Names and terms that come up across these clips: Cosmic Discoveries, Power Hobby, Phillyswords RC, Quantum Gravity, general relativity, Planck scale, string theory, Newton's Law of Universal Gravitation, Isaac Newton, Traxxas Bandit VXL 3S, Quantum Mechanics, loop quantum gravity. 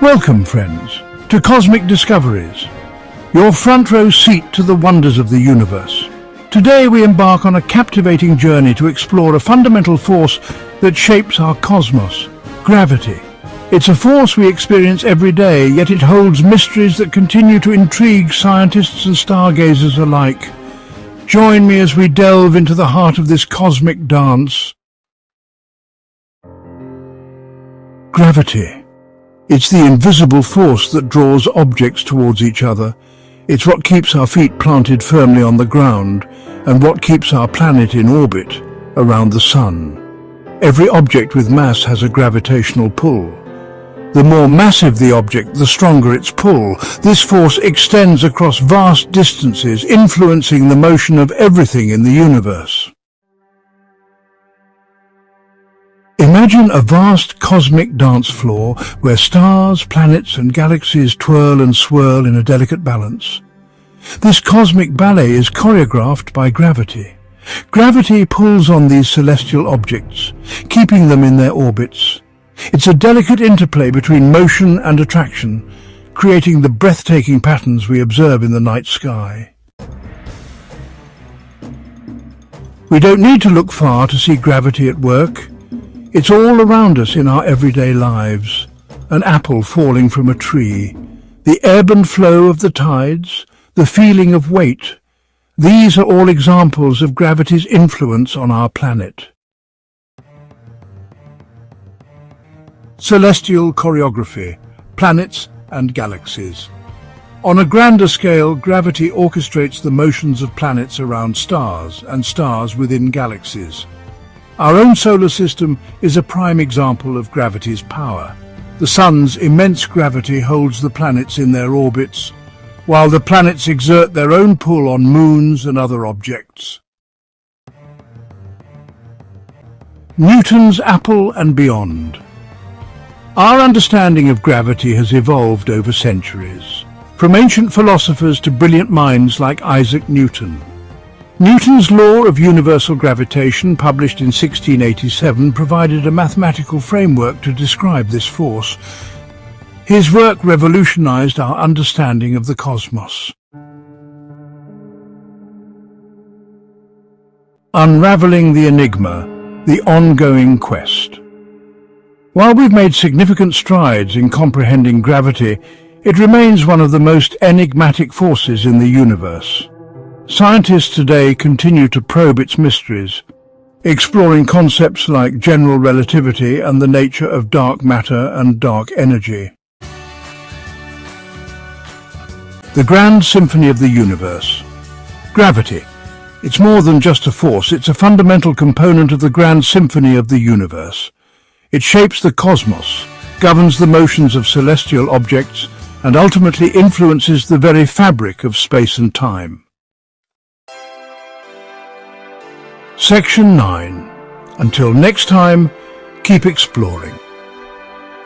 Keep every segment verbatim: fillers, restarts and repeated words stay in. Welcome, friends, to Cosmic Discoveries, your front row seat to the wonders of the universe. Today we embark on a captivating journey to explore a fundamental force that shapes our cosmos, gravity. It's a force we experience every day, yet it holds mysteries that continue to intrigue scientists and stargazers alike. Join me as we delve into the heart of this cosmic dance. Gravity. It's the invisible force that draws objects towards each other. It's what keeps our feet planted firmly on the ground and what keeps our planet in orbit around the sun. Every object with mass has a gravitational pull. The more massive the object, the stronger its pull. This force extends across vast distances, influencing the motion of everything in the universe. Imagine a vast cosmic dance floor where stars, planets and galaxies twirl and swirl in a delicate balance. This cosmic ballet is choreographed by gravity. Gravity pulls on these celestial objects, keeping them in their orbits. It's a delicate interplay between motion and attraction, creating the breathtaking patterns we observe in the night sky. We don't need to look far to see gravity at work. It's all around us in our everyday lives. An apple falling from a tree, the ebb and flow of the tides, the feeling of weight. These are all examples of gravity's influence on our planet. Celestial choreography, planets and galaxies. On a grander scale, gravity orchestrates the motions of planets around stars and stars within galaxies. Our own solar system is a prime example of gravity's power. The sun's immense gravity holds the planets in their orbits, while the planets exert their own pull on moons and other objects. Newton's apple and beyond. Our understanding of gravity has evolved over centuries, from ancient philosophers to brilliant minds like Isaac Newton. Newton's Law of Universal Gravitation, published in sixteen eighty-seven, provided a mathematical framework to describe this force. His work revolutionized our understanding of the cosmos. Unraveling the enigma, the ongoing quest. While we've made significant strides in comprehending gravity, it remains one of the most enigmatic forces in the universe. Scientists today continue to probe its mysteries, exploring concepts like general relativity and the nature of dark matter and dark energy. The grand symphony of the universe. Gravity. It's more than just a force, it's a fundamental component of the grand symphony of the universe. It shapes the cosmos, governs the motions of celestial objects, and ultimately influences the very fabric of space and time. Section nine. Until next time, keep exploring.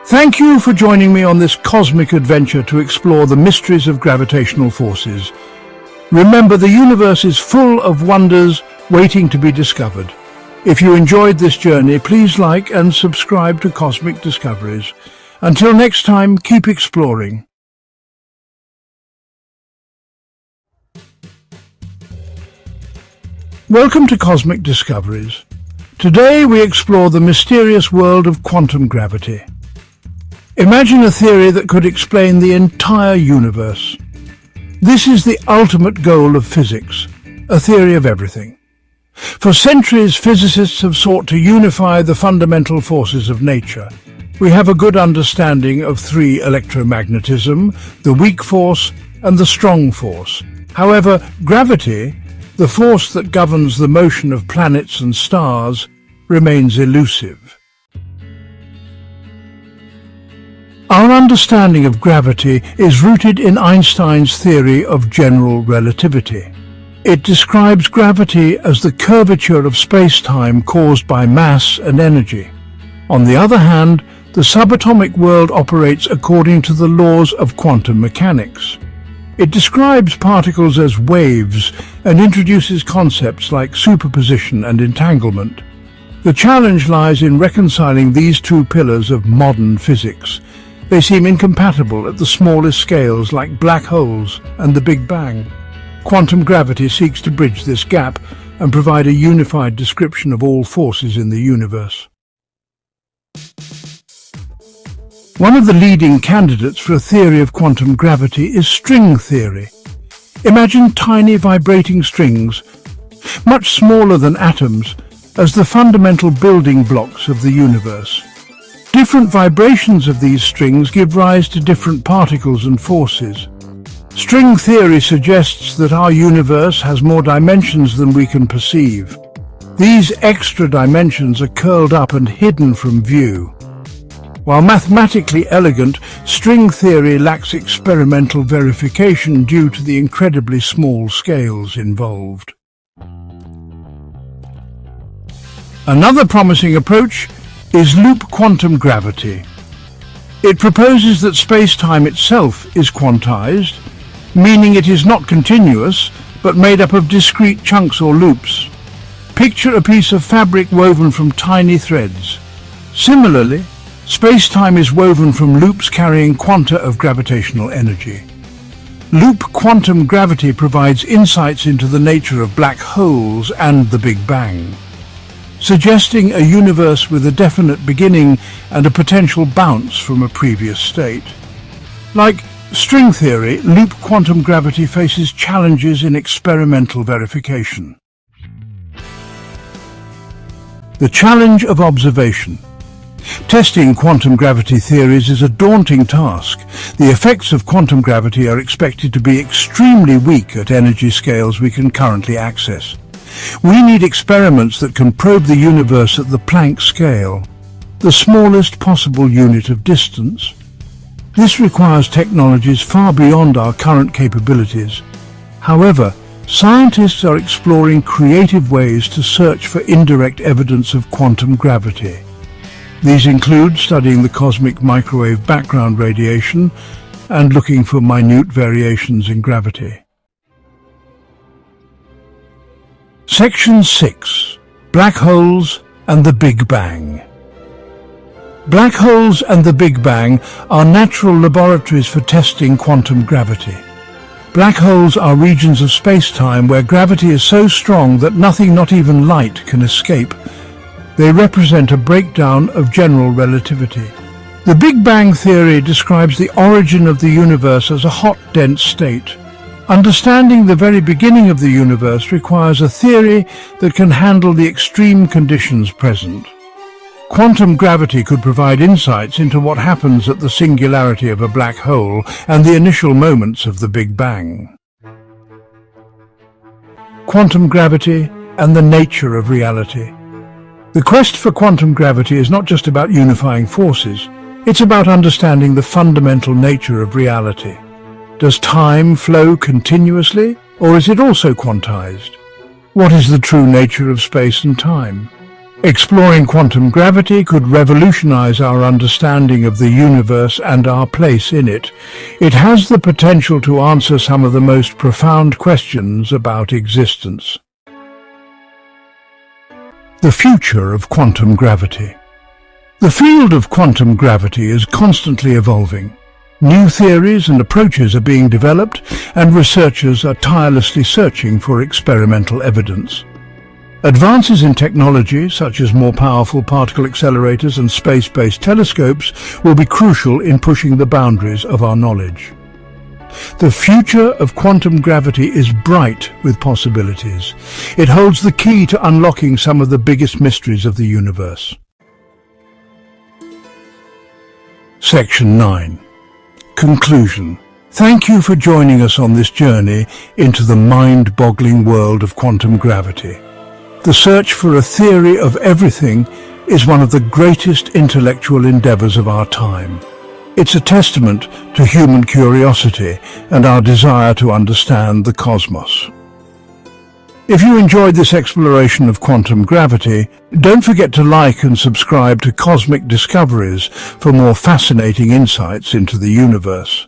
Thank you for joining me on this cosmic adventure to explore the mysteries of gravitational forces. Remember, the universe is full of wonders waiting to be discovered. If you enjoyed this journey, please like and subscribe to Cosmic Discoveries. Until next time, keep exploring. Welcome to Cosmic Discoveries. Today we explore the mysterious world of quantum gravity. Imagine a theory that could explain the entire universe. This is the ultimate goal of physics, a theory of everything. For centuries, physicists have sought to unify the fundamental forces of nature. We have a good understanding of three: electromagnetism, the weak force, and the strong force. However, gravity, the force that governs the motion of planets and stars, remains elusive. Our understanding of gravity is rooted in Einstein's theory of general relativity. It describes gravity as the curvature of space-time caused by mass and energy. On the other hand, the subatomic world operates according to the laws of quantum mechanics. It describes particles as waves and introduces concepts like superposition and entanglement. The challenge lies in reconciling these two pillars of modern physics, They seem incompatible at the smallest scales like black holes and the Big Bang. Quantum gravity seeks to bridge this gap and provide a unified description of all forces in the universe. One of the leading candidates for a theory of quantum gravity is string theory. Imagine tiny vibrating strings, much smaller than atoms, as the fundamental building blocks of the universe. Different vibrations of these strings give rise to different particles and forces. String theory suggests that our universe has more dimensions than we can perceive. These extra dimensions are curled up and hidden from view. While mathematically elegant, string theory lacks experimental verification due to the incredibly small scales involved. Another promising approach is loop quantum gravity. It proposes that space-time itself is quantized, meaning it is not continuous, but made up of discrete chunks or loops. Picture a piece of fabric woven from tiny threads. Similarly, space-time is woven from loops carrying quanta of gravitational energy. Loop quantum gravity provides insights into the nature of black holes and the Big Bang, suggesting a universe with a definite beginning and a potential bounce from a previous state. Like string theory, loop quantum gravity faces challenges in experimental verification. The challenge of observation. Testing quantum gravity theories is a daunting task. The effects of quantum gravity are expected to be extremely weak at energy scales we can currently access. We need experiments that can probe the universe at the Planck scale, the smallest possible unit of distance. This requires technologies far beyond our current capabilities. However, scientists are exploring creative ways to search for indirect evidence of quantum gravity. These include studying the cosmic microwave background radiation and looking for minute variations in gravity. Section six. Black holes and the Big Bang. Black holes and the Big Bang are natural laboratories for testing quantum gravity. Black holes are regions of space-time where gravity is so strong that nothing, not even light, can escape. They represent a breakdown of general relativity. The Big Bang theory describes the origin of the universe as a hot, dense state. Understanding the very beginning of the universe requires a theory that can handle the extreme conditions present. Quantum gravity could provide insights into what happens at the singularity of a black hole and the initial moments of the Big Bang. Quantum gravity and the nature of reality. The quest for quantum gravity is not just about unifying forces, it's about understanding the fundamental nature of reality. Does time flow continuously, or is it also quantized? What is the true nature of space and time? Exploring quantum gravity could revolutionize our understanding of the universe and our place in it. It has the potential to answer some of the most profound questions about existence. The future of quantum gravity. The field of quantum gravity is constantly evolving. New theories and approaches are being developed, and researchers are tirelessly searching for experimental evidence. Advances in technology, such as more powerful particle accelerators and space-based telescopes, will be crucial in pushing the boundaries of our knowledge. The future of quantum gravity is bright with possibilities. It holds the key to unlocking some of the biggest mysteries of the universe. Section nine. Conclusion. Thank you for joining us on this journey into the mind-boggling world of quantum gravity. The search for a theory of everything is one of the greatest intellectual endeavors of our time. It's a testament to human curiosity and our desire to understand the cosmos. If you enjoyed this exploration of quantum gravity, don't forget to like and subscribe to Cosmic Discoveries for more fascinating insights into the universe.